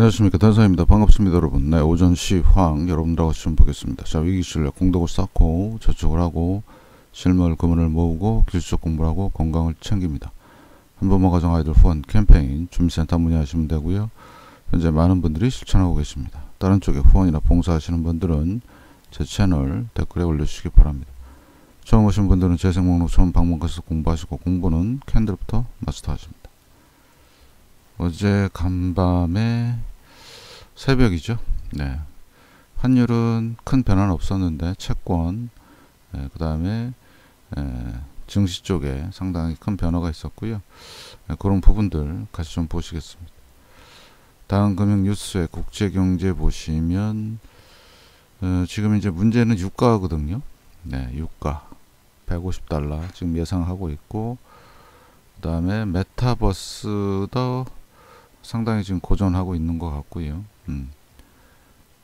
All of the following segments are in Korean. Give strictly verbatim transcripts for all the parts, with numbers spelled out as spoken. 안녕하십니까, 단사입니다. 반갑습니다 여러분. 네, 오전 시황 여러분들하고 시청 보겠습니다. 자, 위기실력 공덕을 쌓고 저축을 하고 실물 금은을 모으고 기술적 공부를 하고 건강을 챙깁니다. 한번만 가정 아이돌 후원 캠페인 주민센터 문의하시면 되고요. 현재 많은 분들이 실천하고 계십니다. 다른 쪽에 후원이나 봉사하시는 분들은 제 채널 댓글에 올려주시기 바랍니다. 처음 오신 분들은 재생 목록 처음 방문가서 공부하시고 공부는 캔들부터 마스터하십니다. 어제 간밤에 새벽이죠. 네. 환율은 큰 변화는 없었는데 채권, 네, 그 다음에 증시 쪽에 상당히 큰 변화가 있었고요. 네, 그런 부분들 같이 좀 보시겠습니다. 다음 금융 뉴스의 국제경제 보시면 어, 지금 이제 문제는 유가거든요. 네, 유가 백오십 달러 지금 예상하고 있고, 그 다음에 메타버스도 상당히 지금 고전하고 있는 것 같고요. 음.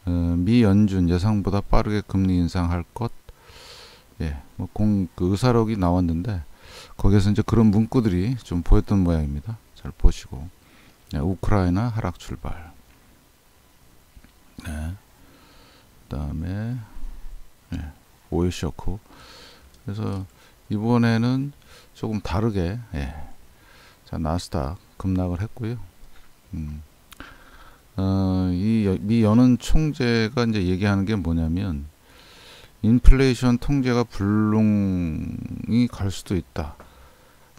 어, 미 연준 예상보다 빠르게 금리 인상할 것, 예, 뭐 공, 그 의사록이 나왔는데 거기에서 이제 그런 문구들이 좀 보였던 모양입니다. 잘 보시고, 예, 우크라이나 하락 출발. 네. 그다음에 예, 오일 쇼크. 그래서 이번에는 조금 다르게, 예, 자, 나스닥 급락을 했고요. 음. 어, 이 미 연은 총재가 이제 얘기하는 게 뭐냐면 인플레이션 통제가 불능이 갈 수도 있다.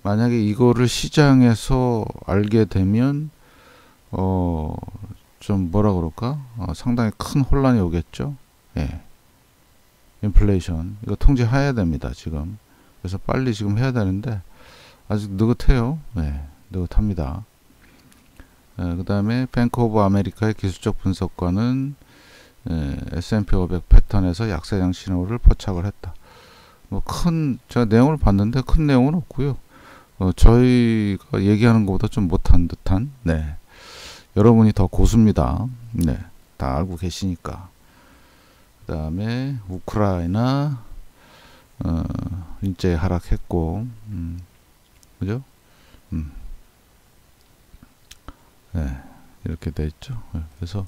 만약에 이거를 시장에서 알게 되면 어, 좀 뭐라 그럴까? 어, 상당히 큰 혼란이 오겠죠. 예. 인플레이션 이거 통제해야 됩니다. 지금 그래서 빨리 지금 해야 되는데 아직 느긋해요. 네, 느긋합니다. 네, 그 다음에 뱅크 오브 아메리카의 기술적 분석관은 네, 에스 앤 피 오백 패턴에서 약세장 신호를 포착을 했다. 뭐 큰, 제가 내용을 봤는데 큰 내용은 없고요. 어, 저희가 얘기하는 것보다 좀 못한 듯한, 네, 여러분이 더 고수입니다. 네, 다 알고 계시니까. 그 다음에 우크라이나 어, 일제 하락했고, 음, 그죠? 음. 네, 이렇게 돼 있죠. 그래서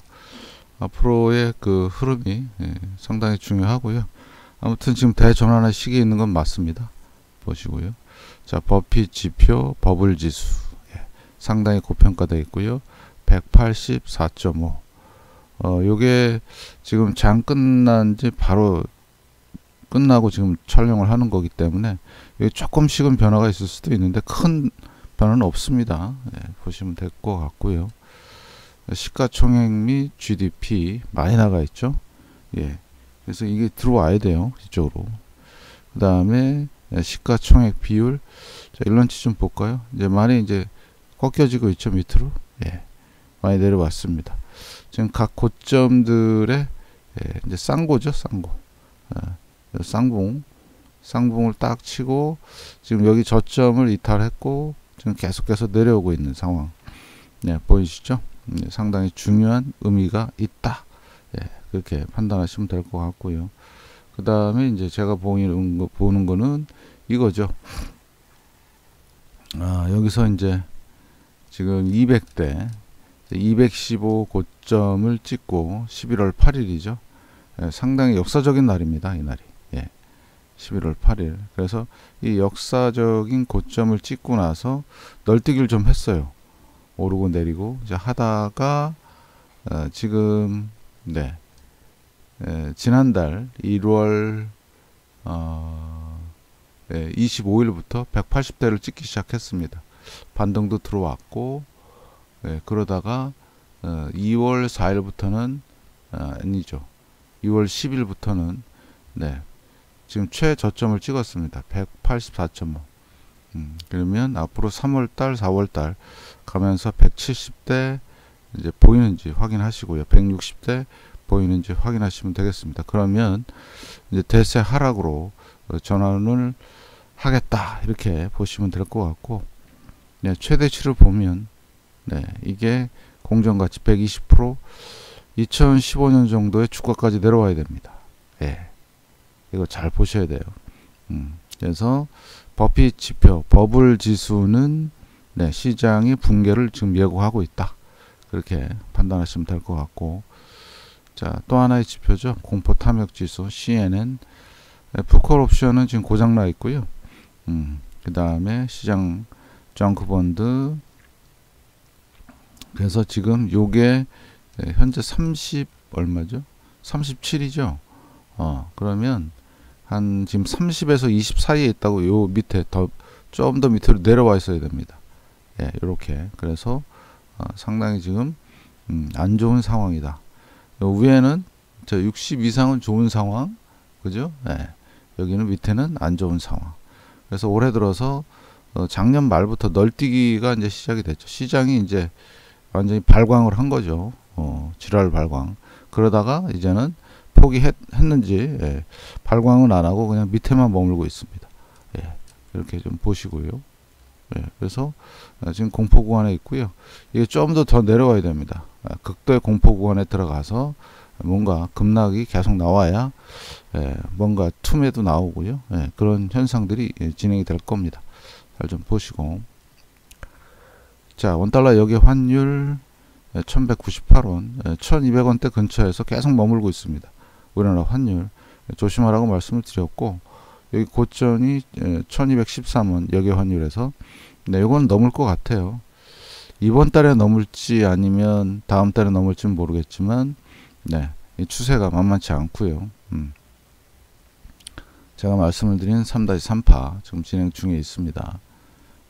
앞으로의 그 흐름이, 예, 상당히 중요하고요. 아무튼 지금 대전환의 시기에 있는 건 맞습니다. 보시고요. 자, 버피 지표, 버블 지수, 예, 상당히 고평가되어 있고요. 백팔십사 점 오. 어, 요게 지금 장 끝난 지 바로 끝나고 지금 촬영을 하는 거기 때문에 여기 조금씩은 변화가 있을 수도 있는데 큰 변화는 없습니다. 예, 보시면 될 것 같고요. 시가총액 및 지 디 피 많이 나가 있죠. 예, 그래서 이게 들어와야 돼요, 이쪽으로. 그 다음에 시가총액 비율, 자, 일런치 좀 볼까요? 이제 많이 이제 꺾여지고 있죠, 밑으로. 예, 많이 내려왔습니다. 지금 각 고점들의, 예, 이제 쌍고죠, 쌍고. 예. 쌍봉, 쌍봉을 딱 치고 지금 여기 저점을 이탈했고 지금 계속해서 내려오고 있는 상황. 네, 보이시죠? 네, 상당히 중요한 의미가 있다. 예, 그렇게 판단하시면 될 것 같고요. 그 다음에 이제 제가 보는 거, 보는 거는 이거죠. 아, 여기서 이제 지금 이백 대, 이백십오 고점을 찍고 십일월 팔일이죠. 예, 상당히 역사적인 날입니다, 이 날이. 예, 십일월 팔일. 그래서 이 역사적인 고점을 찍고 나서 널뛰기를 좀 했어요. 오르고 내리고 이제 하다가 어, 지금, 네, 예, 지난달 일월 어, 예, 이십오일부터 백팔십 대를 찍기 시작했습니다. 반등도 들어왔고, 예, 그러다가 어, 이월 사일부터는 아, 아니죠. 이월 십일부터는 네, 지금 최저점을 찍었습니다. 백팔십사 점 오. 음, 그러면 앞으로 삼월달, 사월달 가면서 백칠십 대 이제 보이는지 확인하시고요. 백육십 대 보이는지 확인하시면 되겠습니다. 그러면 이제 대세 하락으로 전환을 하겠다, 이렇게 보시면 될 것 같고, 네, 최대치를 보면, 네, 이게 공정가치 백이십 퍼센트, 이천십오 년 정도의 주가까지 내려와야 됩니다. 예, 이거 잘 보셔야 돼요. 음, 그래서 버핏 지표, 버블 지수는, 네, 시장이 붕괴를 지금 예고하고 있다. 그렇게 판단하시면 될 것 같고, 자, 또 하나의 지표죠. 공포 탐욕 지수 씨엔엔. 푸콜 옵션은 지금 고장 나 있고요. 음, 그 다음에 시장 정크 본드. 그래서 지금 요게 현재 삼십 얼마죠? 삼십칠이죠. 어, 그러면 한 지금 삼십에서 이십 사이에 있다고 요 밑에 더 좀 더 밑으로 내려와 있어야 됩니다. 예, 요렇게. 그래서 어, 상당히 지금 음, 안 좋은 상황이다. 요 위에는 저 육십 이상은 좋은 상황. 그죠? 예. 여기는 밑에는 안 좋은 상황. 그래서 올해 들어서 어, 작년 말부터 널뛰기가 이제 시작이 됐죠. 시장이 이제 완전히 발광을 한 거죠. 어, 지랄 발광. 그러다가 이제는 포기했는지, 예, 발광은 안 하고 그냥 밑에만 머물고 있습니다. 예, 이렇게 좀 보시고요. 예, 그래서 지금 공포 구간에 있고요. 이게 좀 더 더 내려와야 됩니다. 극도의 공포 구간에 들어가서 뭔가 급락이 계속 나와야, 예, 뭔가 툼에도 나오고요. 예, 그런 현상들이 진행이 될 겁니다. 잘 좀 보시고. 자, 원달러 여기 환율 천백구십팔 원, 천이백 원대 근처에서 계속 머물고 있습니다. 우리나라 환율 조심하라고 말씀을 드렸고, 여기 고점이 천이백십삼 원 여기 환율에서, 네, 이건 넘을 것 같아요. 이번 달에 넘을지 아니면 다음 달에 넘을지는 모르겠지만, 네, 이 추세가 만만치 않고요. 음. 제가 말씀을 드린 삼 삼 파 지금 진행 중에 있습니다.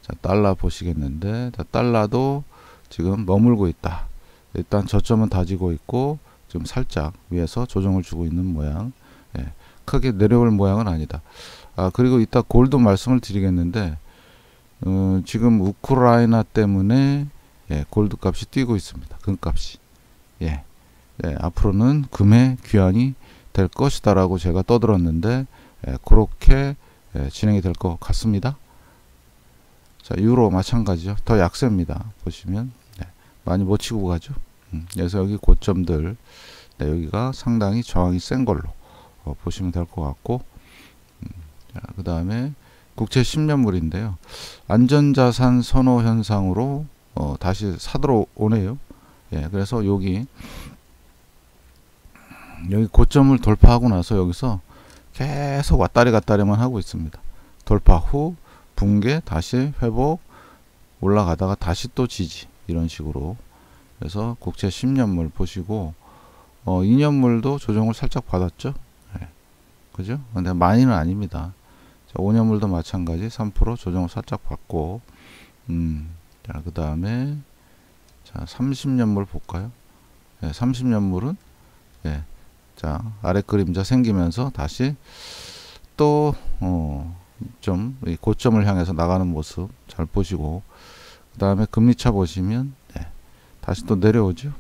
자, 달러 보시겠는데, 자, 달러도 지금 머물고 있다. 일단 저점은 다지고 있고 지금 살짝 위에서 조정을 주고 있는 모양. 예, 크게 내려올 모양은 아니다. 아, 그리고 이따 골드 말씀을 드리겠는데, 음, 지금 우크라이나 때문에, 예, 골드 값이 뛰고 있습니다. 금값이. 예, 예, 앞으로는 금의 귀환이 될 것이다 라고 제가 떠들었는데, 예, 그렇게, 예, 진행이 될 것 같습니다. 자, 유로 마찬가지죠. 더 약세입니다. 보시면, 네, 많이 못 치고 가죠. 음, 그래서 여기 고점들, 네, 여기가 상당히 저항이 센 걸로 어, 보시면 될 것 같고, 음, 그 다음에 국채 십 년물인데요 안전자산 선호 현상으로 어, 다시 사들어오네요. 예, 그래서 여기 여기 고점을 돌파하고 나서 여기서 계속 왔다리 갔다리만 하고 있습니다. 돌파 후 붕괴, 다시 회복, 올라가다가 다시 또 지지, 이런 식으로. 그래서 국채 십 년물 보시고, 어, 이 년물도 조정을 살짝 받았죠. 네. 그죠? 근데 많이는 아닙니다. 자, 오 년물도 마찬가지 삼 퍼센트 조정을 살짝 받고, 음, 자, 그 다음에, 자, 삼십 년물 볼까요? 네, 삼십 년물은, 네, 자, 아래 그림자 생기면서 다시 또, 어, 좀 고점을 향해서 나가는 모습 잘 보시고, 그 다음에 금리차 보시면, 네, 다시 또 내려오죠.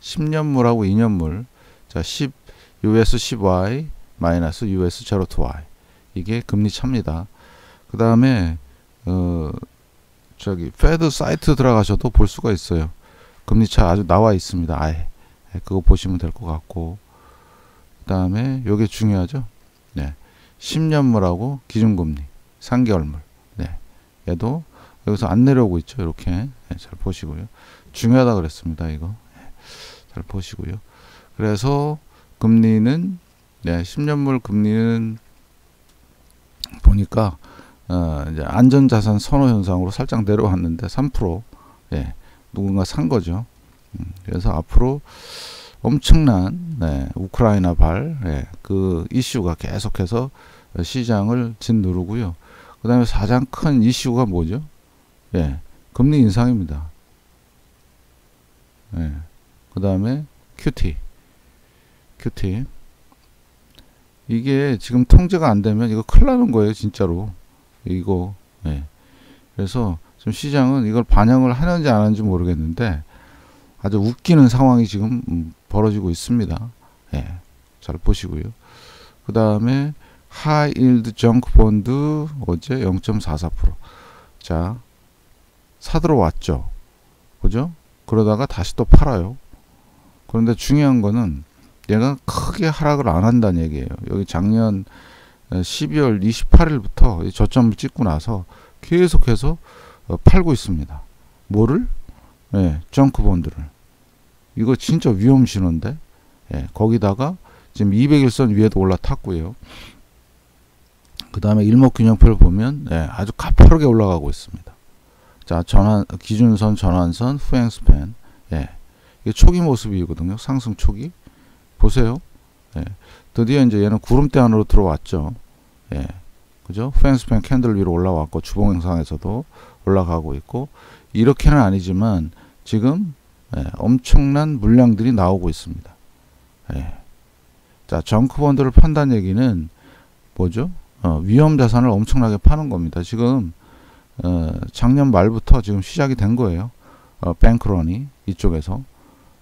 십 년물하고 이 년물, 자, 십 유에스 십 와이 마이너스 유에스 영 투 와이, 이게 금리차입니다. 그 다음에 어, 저기 페드 사이트 들어가셔도 볼 수가 있어요. 금리차 아주 나와 있습니다. 아예. 네, 그거 보시면 될 것 같고, 그 다음에 요게 중요하죠. 네, 십 년물하고 기준금리 삼 개월물, 네, 얘도 여기서 안 내려오고 있죠. 이렇게, 네, 잘 보시고요. 중요하다 그랬습니다. 이거, 네, 잘 보시고요. 그래서 금리는, 네, 십 년물 금리는 보니까 어, 이제 안전자산 선호 현상으로 살짝 내려왔는데 삼 퍼센트, 예, 누군가 산 거죠. 음, 그래서 앞으로 엄청난, 네, 우크라이나 발, 네, 그 이슈가 계속해서 시장을 짓누르고요. 그 다음에 가장 큰 이슈가 뭐죠? 예, 금리 인상입니다. 예, 그 다음에 큐티. 큐티. 이게 지금 통제가 안 되면 이거 큰일 나는 거예요, 진짜로. 이거, 예. 그래서 지금 시장은 이걸 반영을 하는지 안 하는지 모르겠는데, 아주 웃기는 상황이 지금 음, 벌어지고 있습니다. 예, 잘 보시고요. 그 다음에 하이일드 정크 본드 어제 영 점 사사 퍼센트, 자, 사들어 왔죠. 그죠? 그러다가 다시 또 팔아요. 그런데 중요한 거는 얘가 크게 하락을 안 한다는 얘기예요. 여기 작년 십이월 이십팔 일부터 저점을 찍고 나서 계속해서 팔고 있습니다. 뭐를? 예, 정크 본드를. 이거 진짜 위험 신호인데. 예, 거기다가 지금 이백 일선 위에도 올라탔고요. 그 다음에 일목균형표를 보면 예, 아주 가파르게 올라가고 있습니다. 자, 전환 기준선, 전환선, 후행 스팬. 예, 이게 초기 모습이거든요. 상승 초기. 보세요. 예, 드디어 이제 얘는 구름대 안으로 들어왔죠. 예, 그죠? 후행 스팬 캔들 위로 올라왔고 주봉 영상에서도 올라가고 있고 이렇게는 아니지만 지금 예, 엄청난 물량들이 나오고 있습니다. 예. 자, 정크본드를 판단 얘기는 뭐죠? 어, 위험 자산을 엄청나게 파는 겁니다. 지금 어, 작년 말부터 지금 시작이 된 거예요. 어, 뱅크런이 이쪽에서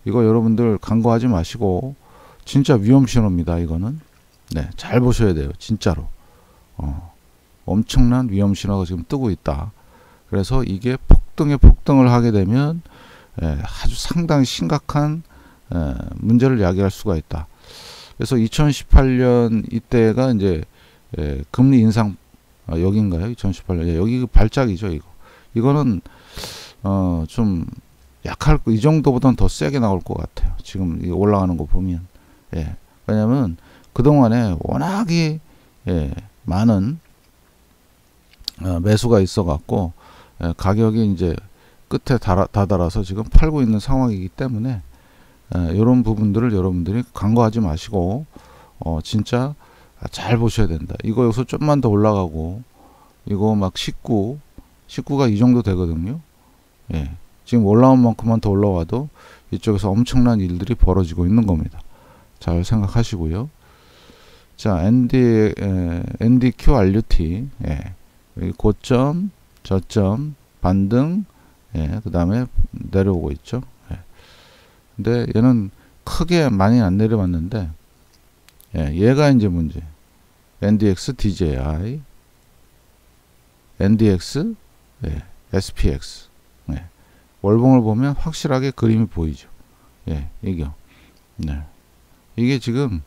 이거 여러분들 간과하지 마시고 진짜 위험 신호입니다. 이거는 네, 잘 보셔야 돼요. 진짜로 어, 엄청난 위험 신호가 지금 뜨고 있다. 그래서 이게 폭등에 폭등을 하게 되면 예, 아주 상당히 심각한 예, 문제를 야기할 수가 있다. 그래서 이천십팔 년 이때가 이제 예, 금리 인상 아, 여기인가요? 이천십팔 년 예, 여기 발작이죠. 이거 이거는 어, 좀 약할 거, 이 정도보다는 더 세게 나올 것 같아요. 지금 올라가는 거 보면 예, 왜냐하면 그 동안에 워낙에 예, 많은 어, 매수가 있어갖고 예, 가격이 이제 끝에 달아, 다다라서 지금 팔고 있는 상황이기 때문에 예, 이런 부분들을 여러분들이 간과하지 마시고 어, 진짜 잘 보셔야 된다. 이거 여기서 좀만 더 올라가고 이거 막 십구, 십구가 이 정도 되거든요. 예, 지금 올라온 만큼만 더 올라와도 이쪽에서 엄청난 일들이 벌어지고 있는 겁니다. 잘 생각하시고요. 자, 엔디, 에, 엔디큐알유티 예, 고점, 저점, 반등 예, 그 다음에 내려오고 있죠. 예. 근데 얘는 크게 많이 안 내려왔는데 예, 얘가 이제 문제. 엔디엑스, 디제이아이, 엔디엑스, 예, 에스피엑스. 예. 월봉을 보면 확실하게 그림이 보이죠. 예, 이게. 네. 이게 지금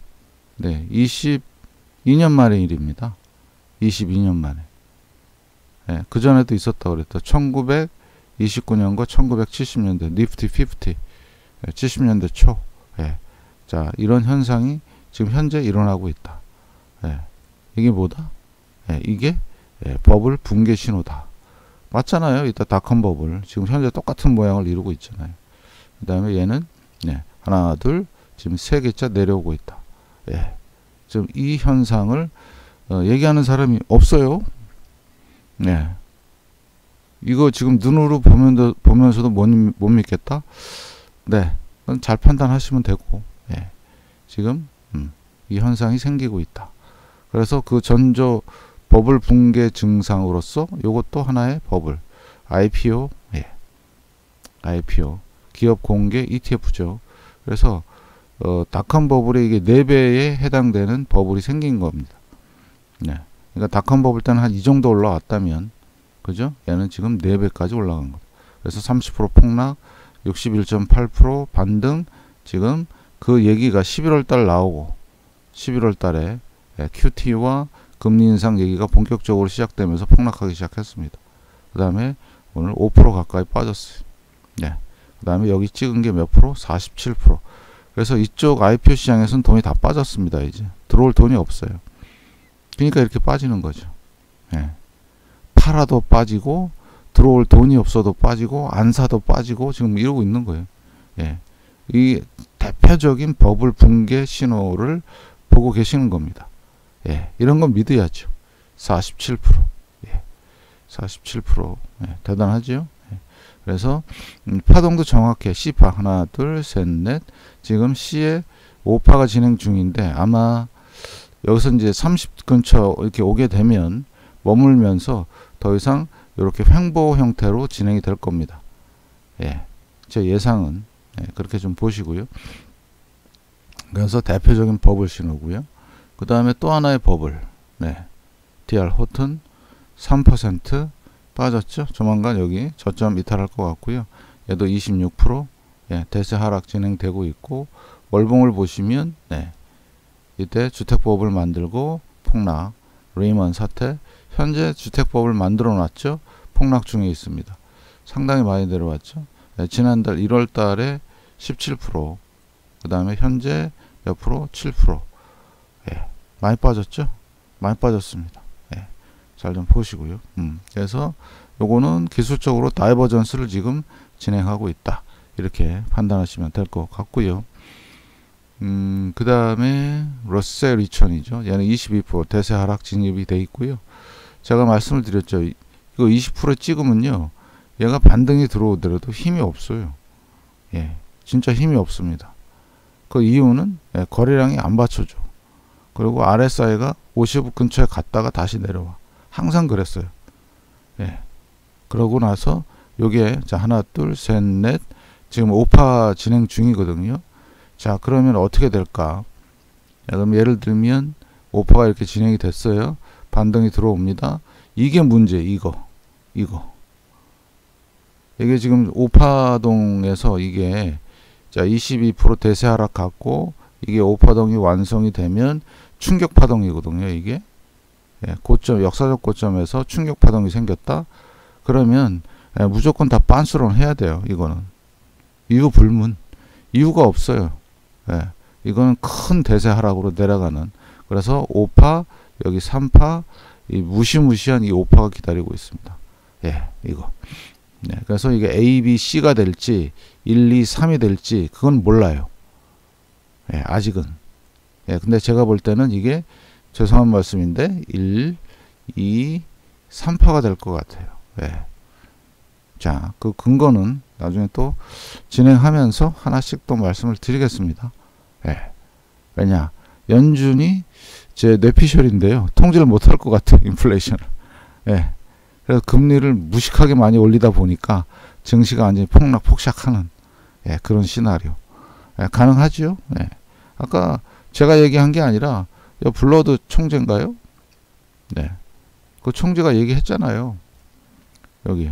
네, 이십이 년 만의 일입니다. 이십이 년 만에. 예, 그 전에도 있었다고 그랬다. 천구백이십구 년과 천구백칠십 년대 니프티 오십 예, 칠십 년대 초. 예. 자, 이런 현상이 지금 현재 일어나고 있다. 예, 이게 뭐다? 예, 이게 예, 버블 붕괴 신호다. 맞잖아요. 이따 닷컴 버블 지금 현재 똑같은 모양을 이루고 있잖아요. 그 다음에 얘는 예, 하나 둘 지금 세 개째 내려오고 있다. 예, 지금 이 현상을 어, 얘기하는 사람이 없어요. 예, 이거 지금 눈으로 보면도, 보면서도 못, 못 믿겠다. 네, 그건 잘 판단하시면 되고 예, 지금 음, 이 현상이 생기고 있다. 그래서 그 전조 버블 붕괴 증상으로서 이것도 하나의 버블 아이피오 예. 아이피오 기업 공개 이티에프죠. 그래서 어, 닷컴 버블에 이게 네 배에 해당되는 버블이 생긴 겁니다. 네. 그러니까 닷컴 버블 때는 한 이 정도 올라왔다면 그죠? 얘는 지금 네 배까지 올라간 겁니다. 그래서 삼십 퍼센트 폭락, 육십일 점 팔 퍼센트 반등 지금 그 얘기가 십일월 달 나오고 십일월 달에 큐티와 금리 인상 얘기가 본격적으로 시작되면서 폭락하기 시작했습니다. 그 다음에 오늘 오 퍼센트 가까이 빠졌어요. 예. 그 다음에 여기 찍은 게 몇 프로? 사십칠 퍼센트. 그래서 이쪽 아이피오 시장에서는 돈이 다 빠졌습니다. 이제 들어올 돈이 없어요. 그러니까 이렇게 빠지는 거죠. 예. 팔아도 빠지고 들어올 돈이 없어도 빠지고 안 사도 빠지고 지금 이러고 있는 거예요. 예. 이 대표적인 버블 붕괴 신호를 보고 계시는 겁니다. 예, 이런 건 믿어야죠. 사십칠 퍼센트 예, 사십칠 퍼센트 예, 대단하죠. 예, 그래서 음, 파동도 정확해. C파 하나 둘 셋 넷 지금 C의 오파가 진행 중인데 아마 여기서 이제 삼십 근처 이렇게 오게 되면 머물면서 더 이상 이렇게 횡보 형태로 진행이 될 겁니다. 예, 제 예상은 예, 그렇게 좀 보시고요. 그래서 대표적인 버블 신호고요. 그 다음에 또 하나의 버블 네. 디알 호튼 삼 퍼센트 빠졌죠. 조만간 여기 저점 이탈할 것 같고요. 얘도 이십육 퍼센트 예, 대세 하락 진행되고 있고 월봉을 보시면 네. 이때 주택 버블 만들고 폭락 레이먼 사태 현재 주택 버블 만들어 놨죠. 폭락 중에 있습니다. 상당히 많이 내려왔죠. 지난달 일월 달에 십칠 퍼센트, 그 다음에 현재 몇 프로? 칠 퍼센트. 예, 많이 빠졌죠? 많이 빠졌습니다. 예, 잘 좀 보시고요. 음, 그래서 요거는 기술적으로 다이버전스를 지금 진행하고 있다, 이렇게 판단하시면 될 것 같고요. 음, 그 다음에 러셀 이천이죠. 얘는 이십이 퍼센트 대세 하락 진입이 돼 있고요. 제가 말씀을 드렸죠. 이거 이십 퍼센트 찍으면요, 얘가 반등이 들어오더라도 힘이 없어요. 예, 진짜 힘이 없습니다. 그 이유는, 예, 거래량이 안 받쳐줘. 그리고 알 에스 아이가 오십 근처에 갔다가 다시 내려와. 항상 그랬어요. 예, 그러고 나서 요게 자, 하나, 둘, 셋, 넷, 지금 오파 진행 중이거든요. 자, 그러면 어떻게 될까? 그럼 예를 들면 오파가 이렇게 진행이 됐어요. 반등이 들어옵니다. 이게 문제, 이거, 이거. 이게 지금 오파동에서 이게 자, 이십이 퍼센트 대세 하락 갔고, 이게 오파동이 완성이 되면 충격 파동이거든요. 이게, 예, 고점, 역사적 고점에서 충격 파동이 생겼다. 그러면, 예, 무조건 다 빤스런 해야 돼요. 이거는 이유 불문, 이유가 없어요. 예, 이거는 큰 대세 하락으로 내려가는. 그래서 오파, 여기 삼파, 이 무시무시한 이 오파가 기다리고 있습니다. 예, 이거. 네, 그래서 이게 A, B, C가 될지 일, 이, 삼이 될지 그건 몰라요. 예, 아직은. 예, 근데 제가 볼 때는 이게, 죄송한 말씀인데, 일, 이, 삼파가 될 것 같아요. 예. 자, 그 근거는 나중에 또 진행하면서 하나씩 또 말씀을 드리겠습니다. 예. 왜냐, 연준이 제 뇌피셜인데요, 통제를 못할 것 같아요, 인플레이션을. 예. 그래서 금리를 무식하게 많이 올리다 보니까 증시가 완전히 폭락, 폭삭하는, 예, 그런 시나리오. 예, 가능하지요. 예. 아까 제가 얘기한 게 아니라, 여 블러드 총재인가요? 네, 그 총재가 얘기했잖아요. 여기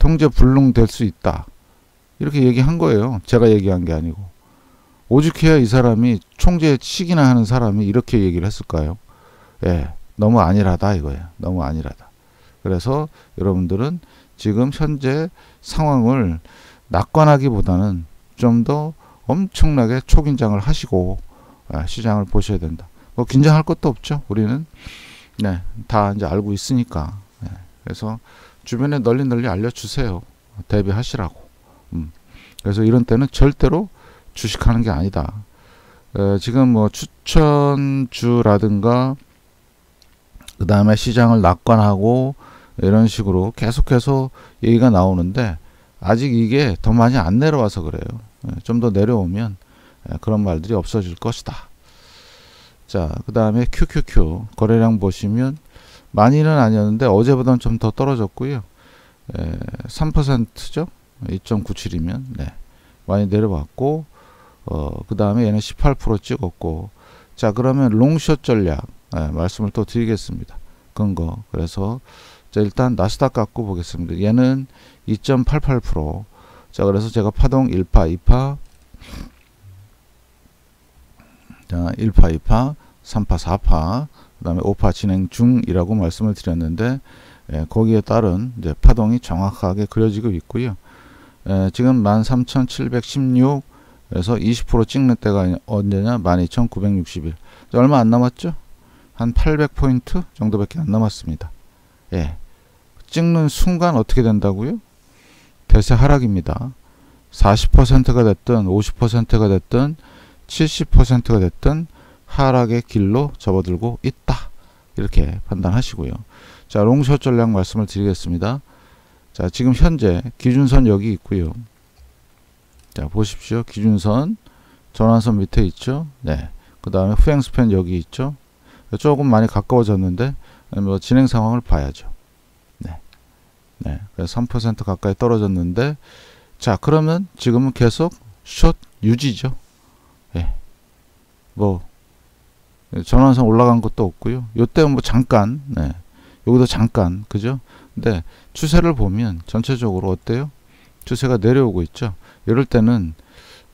통제 불능 될 수 있다, 이렇게 얘기한 거예요. 제가 얘기한 게 아니고. 오죽해야 이 사람이, 총재 시기나 하는 사람이 이렇게 얘기를 했을까요? 예, 너무 안일하다 이거예요. 너무 안일하다. 그래서 여러분들은 지금 현재 상황을 낙관하기보다는 좀 더 엄청나게 초긴장을 하시고 시장을 보셔야 된다. 뭐 긴장할 것도 없죠. 우리는, 네, 다 이제 알고 있으니까. 네, 그래서 주변에 널리 널리 알려주세요. 대비하시라고. 음. 그래서 이런 때는 절대로 주식하는 게 아니다. 에, 지금 뭐 추천주라든가 그 다음에 시장을 낙관하고 이런 식으로 계속해서 얘기가 나오는데, 아직 이게 더 많이 안 내려와서 그래요. 좀 더 내려오면 그런 말들이 없어질 것이다. 자, 그 다음에 큐 큐 큐 거래량 보시면 많이는 아니었는데 어제보다는 좀 더 떨어졌고요. 삼 퍼센트죠. 이 점 구칠이면 네, 많이 내려왔고, 어, 그 다음에 얘는 십팔 퍼센트 찍었고. 자, 그러면 롱숏 전략, 예, 말씀을 또 드리겠습니다. 근거. 그래서 자, 일단 나스닥 갖고 보겠습니다. 얘는 이 점 팔팔 퍼센트. 자, 그래서 제가 파동 일파, 이파, 자, 일파, 이파, 삼파, 사파, 그 다음에 오파 진행 중이라고 말씀을 드렸는데, 예, 거기에 따른 이제 파동이 정확하게 그려지고 있고요. 예, 지금 만 삼천칠백십육, 그래서 이십 퍼센트 찍는 때가 언제냐, 만 이천구백육십일. 자, 얼마 안 남았죠? 한 팔백 포인트 정도밖에 안 남았습니다. 예, 찍는 순간 어떻게 된다고요? 대세 하락입니다. 사십 퍼센트가 됐든 오십 퍼센트가 됐든 칠십 퍼센트가 됐든 하락의 길로 접어들고 있다, 이렇게 판단하시고요. 자, 롱숏 전략 말씀을 드리겠습니다. 자, 지금 현재 기준선 여기 있고요. 자, 보십시오. 기준선, 전환선 밑에 있죠. 네, 그 다음에 후행 스팬 여기 있죠. 조금 많이 가까워졌는데 뭐 진행 상황을 봐야죠. 네, 네, 그래서 삼 퍼센트 가까이 떨어졌는데, 자, 그러면 지금은 계속 숏 유지죠. 예, 뭐 전환선 올라간 것도 없고요. 요때 뭐 잠깐, 네, 여기도 잠깐, 그죠? 근데 추세를 보면 전체적으로 어때요? 추세가 내려오고 있죠. 이럴 때는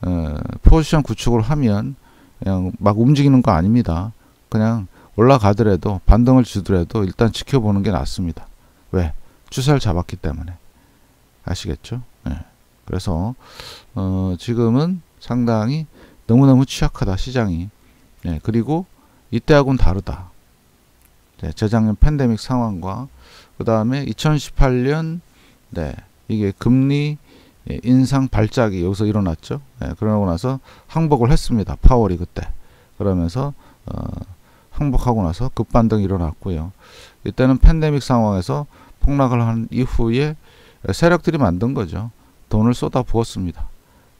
어, 포지션 구축을 하면 그냥 막 움직이는 거 아닙니다. 그냥 올라가더라도, 반등을 주더라도 일단 지켜보는 게 낫습니다. 왜? 추세를 잡았기 때문에. 아시겠죠? 네. 그래서 어 지금은 상당히 너무너무 취약하다, 시장이. 네, 그리고 이때하고는 다르다. 네, 재작년 팬데믹 상황과 그 다음에 이천십팔 년 네, 이게 금리 인상 발작이 여기서 일어났죠. 네, 그러고 나서 항복을 했습니다. 파월이 그때. 그러면서 어, 항복하고 나서 급반등이 일어났고요. 이때는 팬데믹 상황에서 폭락을 한 이후에 세력들이 만든 거죠. 돈을 쏟아 부었습니다.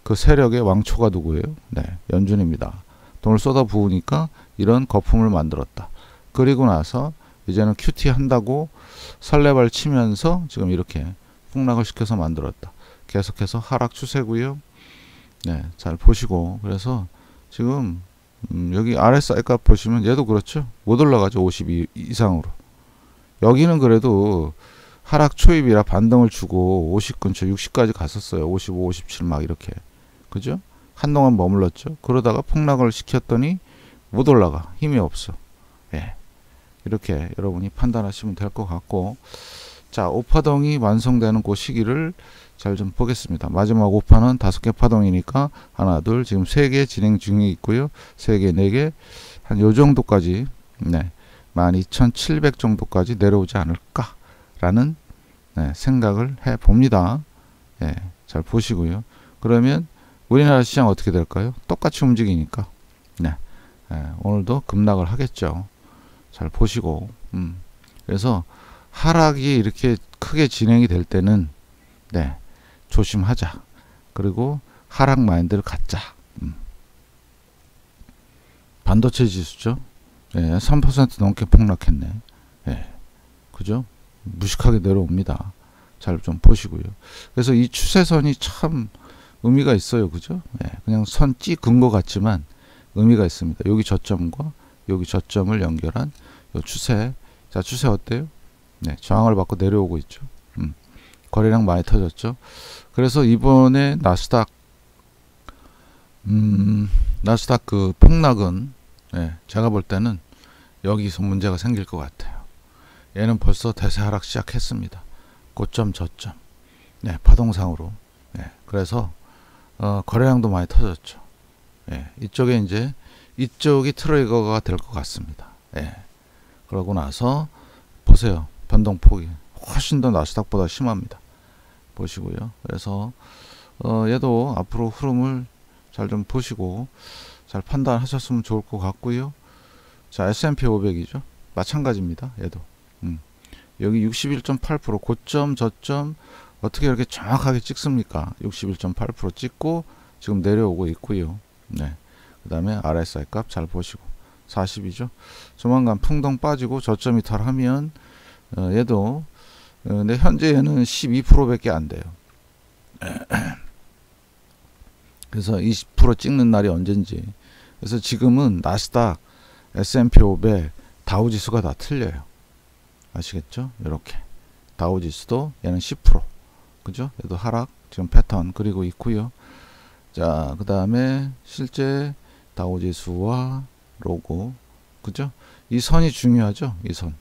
그 세력의 왕초가 누구예요? 네, 연준입니다. 돈을 쏟아 부으니까 이런 거품을 만들었다. 그리고 나서 이제는 큐티 한다고 설레발 치면서 지금 이렇게 폭락을 시켜서 만들었다. 계속해서 하락 추세고요. 네, 잘 보시고. 그래서 지금 음, 여기 알에스아이 값 보시면 얘도 그렇죠. 못 올라가죠. 오십이 이상으로. 여기는 그래도 하락 초입이라 반등을 주고 오십 근처 육십까지 갔었어요. 오십오, 오십칠 막 이렇게. 그죠? 한동안 머물렀죠. 그러다가 폭락을 시켰더니 못 올라가. 힘이 없어. 예. 이렇게 여러분이 판단하시면 될 것 같고, 자, 오파동이 완성되는 그 시기를 잘 좀 보겠습니다. 마지막 오파는 다섯 개 파동이니까 하나, 둘, 지금 세 개 진행 중에 있고요. 세 개, 네 개, 한 요 정도까지, 네, 만 이천칠백 정도까지 내려오지 않을까라는 네, 생각을 해 봅니다. 예, 잘 보시고요. 그러면 우리나라 시장 어떻게 될까요? 똑같이 움직이니까, 네, 예, 오늘도 급락을 하겠죠. 잘 보시고, 음, 그래서 하락이 이렇게 크게 진행이 될 때는, 네, 조심하자. 그리고 하락 마인드를 갖자. 음. 반도체 지수죠. 예, 삼 퍼센트 넘게 폭락했네. 예, 그죠? 무식하게 내려옵니다. 잘 좀 보시고요. 그래서 이 추세선이 참 의미가 있어요. 그죠? 예, 그냥 선 찍은 것 같지만 의미가 있습니다. 여기 저점과 여기 저점을 연결한 요 추세. 자, 추세 어때요? 네, 저항을 받고 내려오고 있죠. 음. 거래량 많이 터졌죠. 그래서 이번에 나스닥 음, 나스닥 그 폭락은 예, 제가 볼 때는 여기서 문제가 생길 것 같아요. 얘는 벌써 대세 하락 시작했습니다. 고점 저점 네, 파동상으로 예, 그래서 어, 거래량도 많이 터졌죠. 예, 이쪽에 이제 이쪽이 트레이거가 될 것 같습니다. 예, 그러고 나서 보세요. 변동폭이 훨씬 더 나스닥보다 심합니다. 보시고요. 그래서 어, 얘도 앞으로 흐름을 잘 좀 보시고 잘 판단하셨으면 좋을 것 같고요. 자, 에스 앤 피 오백이죠. 마찬가지입니다. 얘도 음. 여기 육십일 점 팔 퍼센트 고점 저점 어떻게 이렇게 정확하게 찍습니까? 육십일 점 팔 퍼센트 찍고 지금 내려오고 있고요. 네. 그 다음에 알에스아이 값 잘 보시고 사십이죠. 조만간 풍덩 빠지고 저점 이탈하면 어, 얘도 어, 근데 현재 얘는 십이 퍼센트 밖에 안 돼요. 그래서 이십 퍼센트 찍는 날이 언젠지. 그래서 지금은 나스닥, 에스 앤 피 오백, 다우지수가 다 틀려요. 아시겠죠? 이렇게 다우지수도 얘는 십 퍼센트 그죠? 얘도 하락 지금 패턴 그리고 있고요. 자, 그 다음에 실제 다우지수와 로고 그죠? 이 선이 중요하죠? 이 선.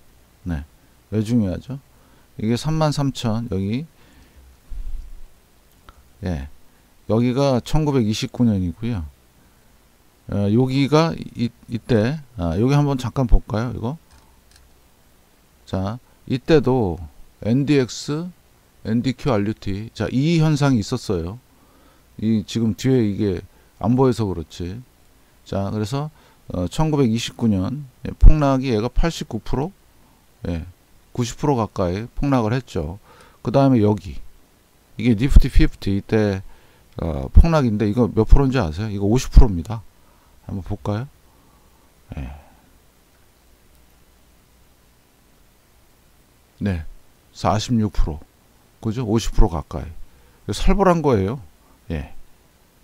네. 왜 중요하죠? 이게 삼만 삼천 여기 예 여기가 천구백이십구 년이고요. 어, 여기가 이, 이때 아, 여기 한번 잠깐 볼까요? 이거 자 이때도 엔 디 엑스, 엔 디 큐, 알 유 티 자 이 현상이 있었어요. 이 지금 뒤에 이게 안 보여서 그렇지. 자 그래서 어, 천구백이십구 년 예, 폭락이 얘가 팔십구 퍼센트 예. 구십 퍼센트 가까이 폭락을 했죠. 그 다음에 여기 이게 니프티 피프티 이때 어, 폭락인데 이거 몇 프로인지 아세요? 이거 오십 퍼센트입니다. 한번 볼까요? 예. 네, 사십육 퍼센트 그죠? 오십 퍼센트 가까이 살벌한 거예요. 예,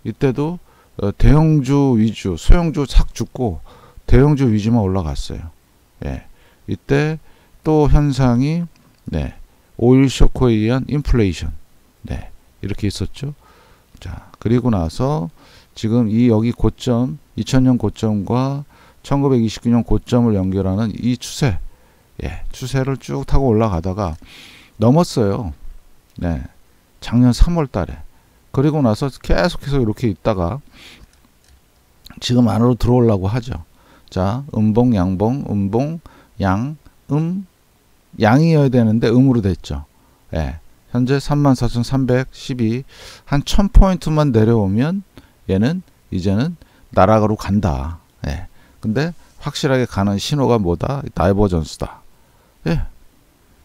이때도 어, 대형주 위주, 소형주 싹 죽고 대형주 위주만 올라갔어요. 예, 이때 또 현상이 네, 오일 쇼크에 의한 인플레이션 네, 이렇게 있었죠. 자, 그리고 나서 지금 이 여기 고점 이천 년 고점과 천구백이십구 년 고점을 연결하는 이 추세 예, 추세를 쭉 타고 올라가다가 넘었어요. 네, 작년 삼월 달에 그리고 나서 계속해서 이렇게 있다가 지금 안으로 들어오려고 하죠. 자, 음봉, 양봉, 음봉, 양, 음, 양이어야 되는데 음으로 됐죠. 예, 현재 삼만 사천삼백십이, 한 천 포인트만 내려오면 얘는 이제는 나락으로 간다. 예, 근데 확실하게 가는 신호가 뭐다? 다이버전스다. 예,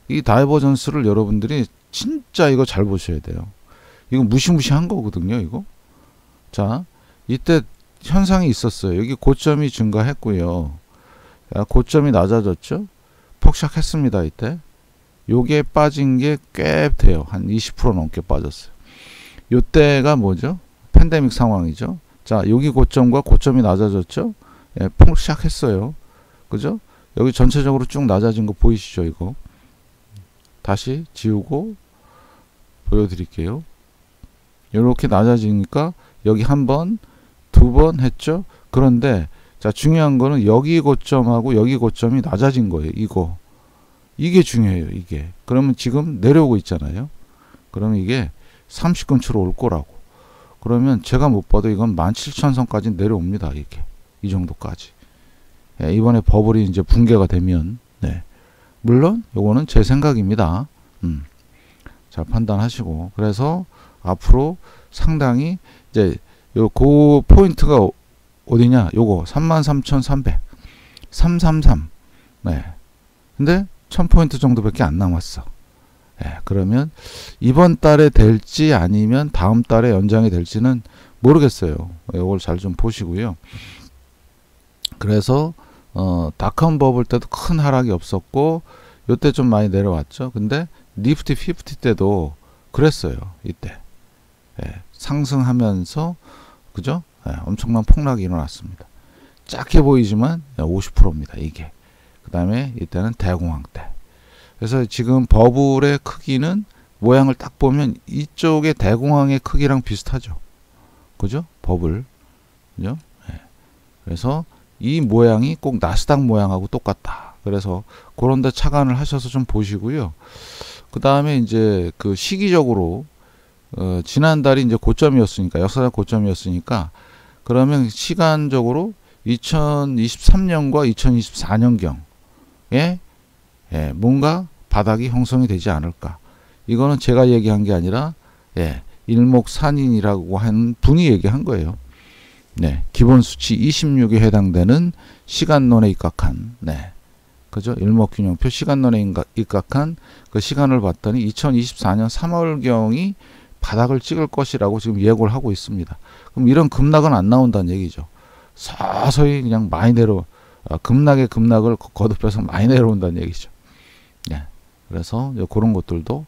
이 다이버전스를 여러분들이 진짜 이거 잘 보셔야 돼요. 이거 무시무시한 거거든요, 이거. 자, 이때 현상이 있었어요. 여기 고점이 증가했고요. 고점이 낮아졌죠. 폭삭했습니다, 이때. 요게 빠진 게 꽤 돼요. 한 이십 퍼센트 넘게 빠졌어요. 요때가 뭐죠? 팬데믹 상황이죠. 자, 여기 고점과 고점이 낮아졌죠. 예, 폭삭했어요. 그죠? 여기 전체적으로 쭉 낮아진 거 보이시죠, 이거. 다시 지우고 보여드릴게요. 이렇게 낮아지니까 여기 한 번, 두 번 했죠. 그런데 자, 중요한 거는 여기 고점하고 여기 고점이 낮아진 거예요. 이거. 이게 중요해요. 이게. 그러면 지금 내려오고 있잖아요. 그러면 이게 삼십 근처로 올 거라고. 그러면 제가 못 봐도 이건 만 칠천 선까지 내려옵니다. 이렇게. 이 정도까지. 예, 이번에 버블이 이제 붕괴가 되면. 네. 물론 요거는 제 생각입니다. 음. 잘 판단하시고. 그래서 앞으로 상당히 이제 요 그 포인트가 어디냐? 요거 삼만 삼천삼백. 삼삼삼. 네. 근데 천 포인트 정도밖에 안 남았어. 예, 그러면 이번 달에 될지 아니면 다음 달에 연장이 될지는 모르겠어요. 요걸 잘 좀 보시고요. 그래서 어, 닷컴 버블 때도 큰 하락이 없었고 요때 좀 많이 내려왔죠. 근데 니프티 피프티 때도 그랬어요. 이때. 예, 상승하면서 그죠? 예, 엄청난 폭락이 일어났습니다. 작게 보이지만 오십 퍼센트입니다. 이게. 그 다음에 이때는 대공황 때. 그래서 지금 버블의 크기는 모양을 딱 보면 이쪽의 대공황의 크기랑 비슷하죠. 그죠? 버블. 그죠? 예. 그래서 이 모양이 꼭 나스닥 모양하고 똑같다. 그래서 그런 데 착안을 하셔서 좀 보시고요. 그 다음에 이제 그 시기적으로 어, 지난달이 이제 고점이었으니까, 역사적 고점이었으니까, 그러면 시간적으로 이천이십삼 년과 이천이십사 년경 예? 예, 뭔가 바닥이 형성이 되지 않을까. 이거는 제가 얘기한 게 아니라 예, 일목산인이라고 한 분이 얘기한 거예요. 네, 기본 수치 이십육에 해당되는 시간론에 입각한, 네, 그죠? 일목균형표 시간론에 입각한 그 시간을 봤더니 이천이십사 년 삼월경이 바닥을 찍을 것이라고 지금 예고를 하고 있습니다. 그럼 이런 급락은 안 나온다는 얘기죠. 서서히 그냥 많이 내려, 아, 급락에 급락을 거듭해서 많이 내려온다는 얘기죠. 네, 그래서 그런 것들도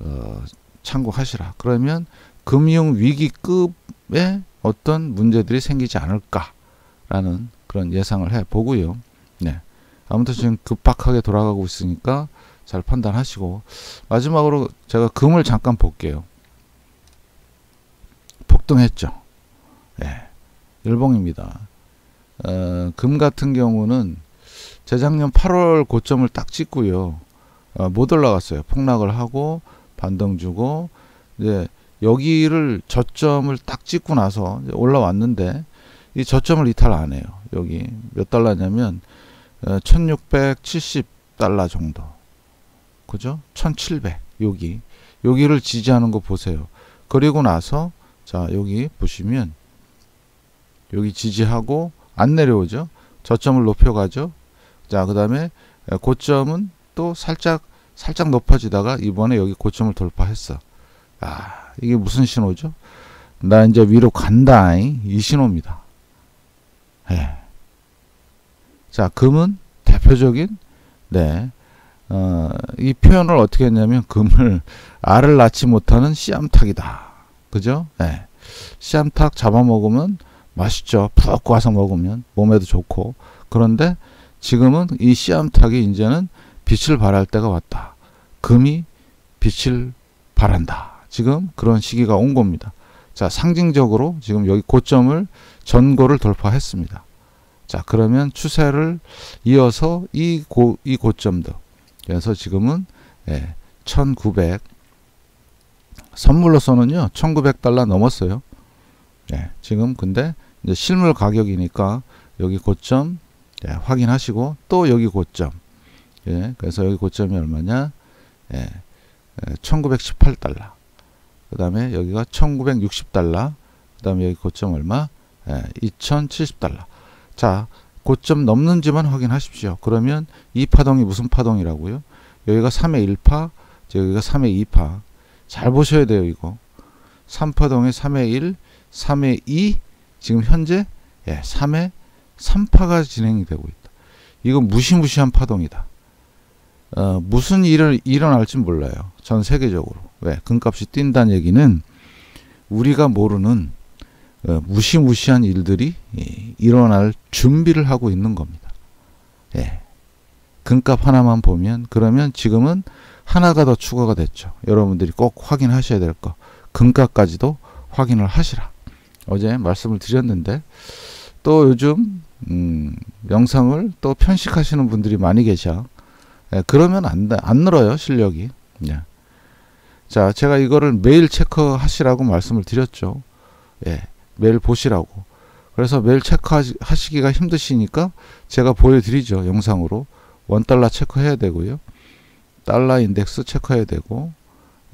어, 참고하시라. 그러면 금융위기급의 어떤 문제들이 생기지 않을까라는 그런 예상을 해보고요. 네, 아무튼 지금 급박하게 돌아가고 있으니까 잘 판단하시고, 마지막으로 제가 금을 잠깐 볼게요. 폭등했죠. 네, 일봉입니다. 어, 금 같은 경우는 재작년 팔월 고점을 딱 찍고요. 어, 못 올라갔어요. 폭락을 하고 반등 주고 이제 여기를 저점을 딱 찍고 나서 올라왔는데 이 저점을 이탈 안 해요. 여기 몇 달러냐면 천육백칠십 달러 정도. 그죠? 천칠백. 여기. 여기를 지지하는 거 보세요. 그리고 나서 자, 여기 보시면 여기 지지하고 안 내려오죠. 저점을 높여 가죠. 자, 그다음에 고점은 또 살짝 살짝 높아지다가 이번에 여기 고점을 돌파했어. 아, 이게 무슨 신호죠? 나 이제 위로 간다잉. 이 신호입니다. 예. 자, 금은 대표적인, 네, 어, 이 표현을 어떻게 했냐면 금을 알을 낳지 못하는 씨암탉이다. 그죠? 예. 씨암탉 잡아먹으면 맛있죠. 푹 구워서 먹으면 몸에도 좋고. 그런데 지금은 이 씨암탉이 이제는 빛을 발할 때가 왔다. 금이 빛을 발한다. 지금 그런 시기가 온 겁니다. 자, 상징적으로 지금 여기 고점을 전고를 돌파했습니다. 자, 그러면 추세를 이어서 이, 고, 이 고점도. 그래서 지금은 예, 천구백 선물로서는요 천구백 달러 넘었어요. 예, 지금 근데 이제 실물 가격이니까 여기 고점 예, 확인하시고 또 여기 고점. 예, 그래서 여기 고점이 얼마냐? 예, 예, 천구백십팔 달러. 그 다음에 여기가 천구백육십 달러. 그 다음에 여기 고점 얼마? 예, 이천칠십 달러. 자, 고점 넘는지만 확인하십시오. 그러면 이 파동이 무슨 파동이라고요? 여기가 삼의 일 파, 여기가 삼의 이 파. 잘 보셔야 돼요, 이거. 삼 파동의 삼의 일, 삼의 이, 지금 현재 예, 삼의 삼 파가 진행이 되고 있다. 이건 무시무시한 파동이다. 어, 무슨 일을 일어날지 몰라요. 전 세계적으로. 왜? 금값이 뛴다는 얘기는 우리가 모르는 어, 무시무시한 일들이 예, 일어날 준비를 하고 있는 겁니다. 예. 금값 하나만 보면, 그러면 지금은 하나가 더 추가가 됐죠. 여러분들이 꼭 확인하셔야 될 거. 금값까지도 확인을 하시라. 어제 말씀을 드렸는데, 또 요즘 음, 영상을 또 편식하시는 분들이 많이 계셔. 예, 그러면 안, 안 늘어요, 실력이. 예. 자, 제가 이거를 매일 체크하시라고 말씀을 드렸죠. 예, 매일 보시라고. 그래서 매일 체크하시기가 힘드시니까 제가 보여드리죠, 영상으로. 원달러 체크해야 되고요. 달러 인덱스 체크해야 되고,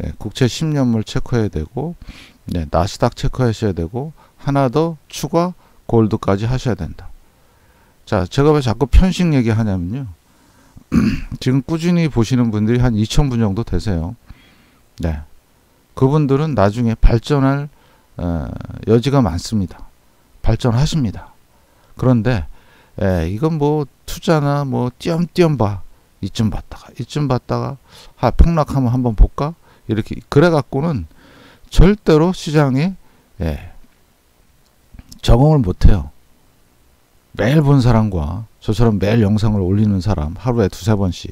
예, 국채 십 년물 체크해야 되고, 예, 나스닥 체크하셔야 되고, 하나 더 추가 골드까지 하셔야 된다. 자, 제가 왜 자꾸 편식 얘기하냐면요. 지금 꾸준히 보시는 분들이 한 이천 분 정도 되세요. 네, 그분들은 나중에 발전할 어, 여지가 많습니다. 발전하십니다. 그런데 예, 이건 뭐 투자나 뭐 띄엄띄엄 봐. 이쯤 봤다가 이쯤 봤다가 아, 폭락하면 한번 볼까? 이렇게 그래 갖고는 절대로 시장에 예, 적응을 못해요. 매일 본 사람과 저처럼 매일 영상을 올리는 사람 하루에 두세 번씩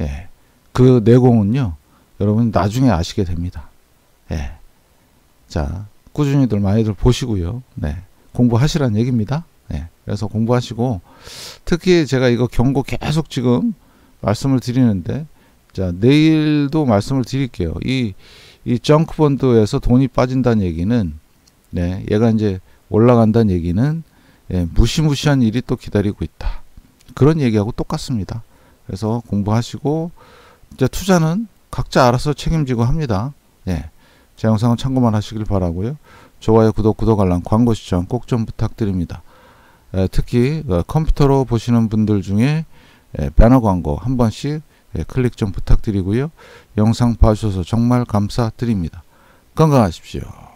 예, 그 내공은요 여러분 나중에 아시게 됩니다. 예, 자 꾸준히들 많이들 보시고요. 네, 공부하시라는 얘기입니다. 예, 그래서 공부하시고 특히 제가 이거 경고 계속 지금 말씀을 드리는데 자 내일도 말씀을 드릴게요. 이 이 정크 펀드에서 돈이 빠진다는 얘기는 네 얘가 이제 올라간다는 얘기는 예, 무시무시한 일이 또 기다리고 있다. 그런 얘기하고 똑같습니다. 그래서 공부하시고 이제 투자는 각자 알아서 책임지고 합니다. 예, 제 영상은 참고만 하시길 바라고요. 좋아요, 구독, 구독 알람, 광고 시청 꼭 좀 부탁드립니다. 예, 특히 컴퓨터로 보시는 분들 중에 예, 배너 광고 한 번씩 예, 클릭 좀 부탁드리고요. 영상 봐주셔서 정말 감사드립니다. 건강하십시오.